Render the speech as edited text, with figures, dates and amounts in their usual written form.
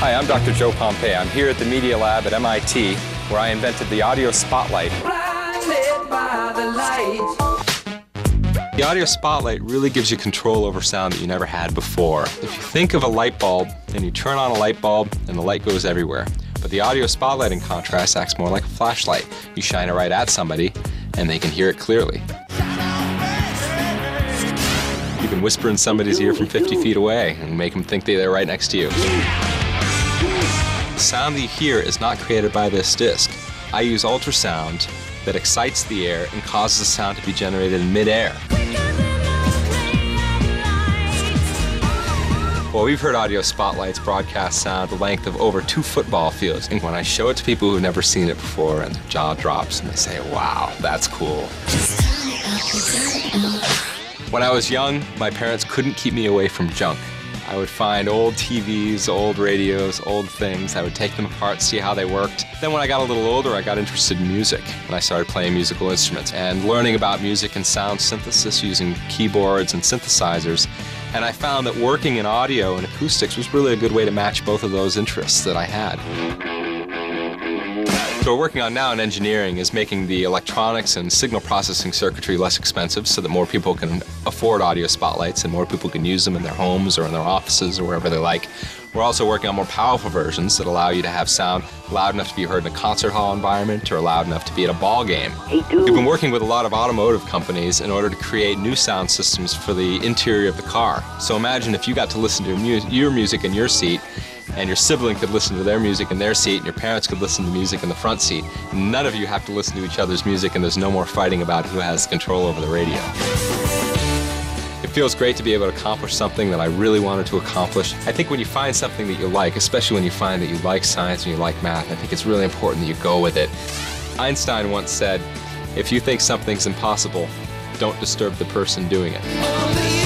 Hi, I'm Dr. Joe Pompei. I'm here at the Media Lab at MIT, where I invented the audio spotlight. Blinded by the light. The audio spotlight really gives you control over sound that you never had before. If you think of a light bulb, and you turn on a light bulb, and the light goes everywhere. But the audio spotlight, in contrast, acts more like a flashlight. You shine it right at somebody, and they can hear it clearly. You can whisper in somebody's ear from 50 feet away and make them think they're right next to you. The sound that you hear is not created by this disc. I use ultrasound that excites the air and causes the sound to be generated in mid-air. Well, we've heard audio spotlights broadcast sound the length of over 2 football fields. And when I show it to people who've never seen it before, and their jaw drops and they say, wow, that's cool. When I was young, my parents couldn't keep me away from junk. I would find old TVs, old radios, old things. I would take them apart, see how they worked. Then when I got a little older, I got interested in music, and I started playing musical instruments and learning about music and sound synthesis using keyboards and synthesizers. And I found that working in audio and acoustics was really a good way to match both of those interests that I had. So what we're working on now in engineering is making the electronics and signal processing circuitry less expensive so that more people can afford audio spotlights and more people can use them in their homes or in their offices or wherever they like. We're also working on more powerful versions that allow you to have sound loud enough to be heard in a concert hall environment or loud enough to be at a ball game. We've been working with a lot of automotive companies in order to create new sound systems for the interior of the car. So imagine if you got to listen to your music in your seat, and your sibling could listen to their music in their seat, and your parents could listen to music in the front seat. None of you have to listen to each other's music, and there's no more fighting about who has control over the radio. It feels great to be able to accomplish something that I really wanted to accomplish. I think when you find something that you like, especially when you find that you like science and you like math, I think it's really important that you go with it. Einstein once said, if you think something's impossible, don't disturb the person doing it.